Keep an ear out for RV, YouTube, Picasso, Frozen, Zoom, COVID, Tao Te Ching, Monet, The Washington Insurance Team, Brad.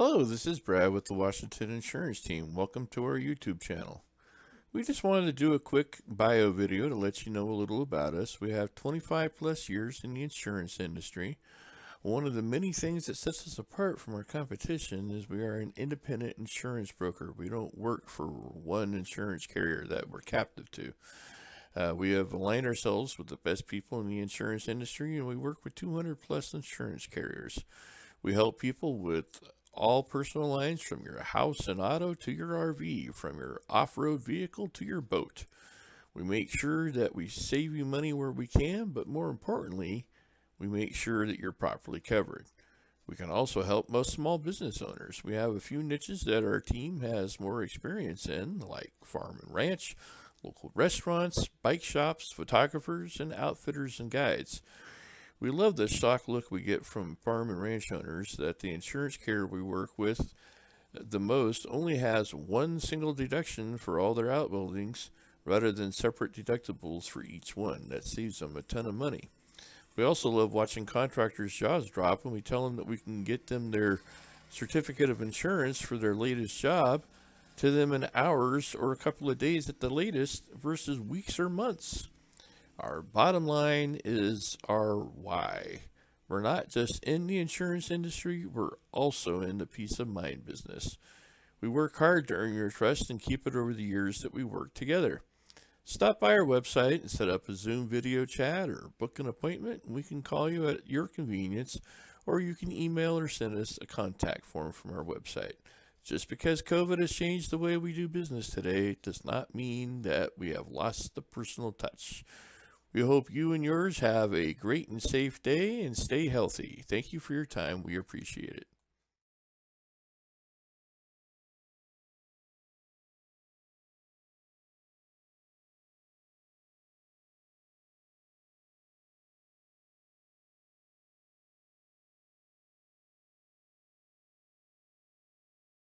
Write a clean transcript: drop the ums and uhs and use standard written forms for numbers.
Hello, this is Brad with the Washington Insurance Team. Welcome to our YouTube channel. We just wanted to do a quick bio video to let you know a little about us. We have 25 plus years in the insurance industry. One of the many things that sets us apart from our competition is we are an independent insurance broker. We don't work for one insurance carrier that we're captive to. We have aligned ourselves with the best people in the insurance industry, and we work with 200 plus insurance carriers. We help people with all personal lines, from your house and auto to your RV, from your off-road vehicle to your boat. We make sure that we save you money where we can, but more importantly, we make sure that you're properly covered. We can also help most small business owners. We have a few niches that our team has more experience in, like farm and ranch, local restaurants, bike shops, photographers, and outfitters and guides. We love the stock look we get from farm and ranch owners that the insurance carrier we work with the most only has one single deduction for all their outbuildings rather than separate deductibles for each one. That saves them a ton of money. We also love watching contractors' jaws drop when we tell them that we can get them their certificate of insurance for their latest job to them in hours or a couple of days at the latest versus weeks or months. Our bottom line is our why. We're not just in the insurance industry, we're also in the peace of mind business. We work hard to earn your trust and keep it over the years that we work together. Stop by our website and set up a Zoom video chat or book an appointment, and we can call you at your convenience, or you can email or send us a contact form from our website. Just because COVID has changed the way we do business today does not mean that we have lost the personal touch. We hope you and yours have a great and safe day, and stay healthy. Thank you for your time. We appreciate it.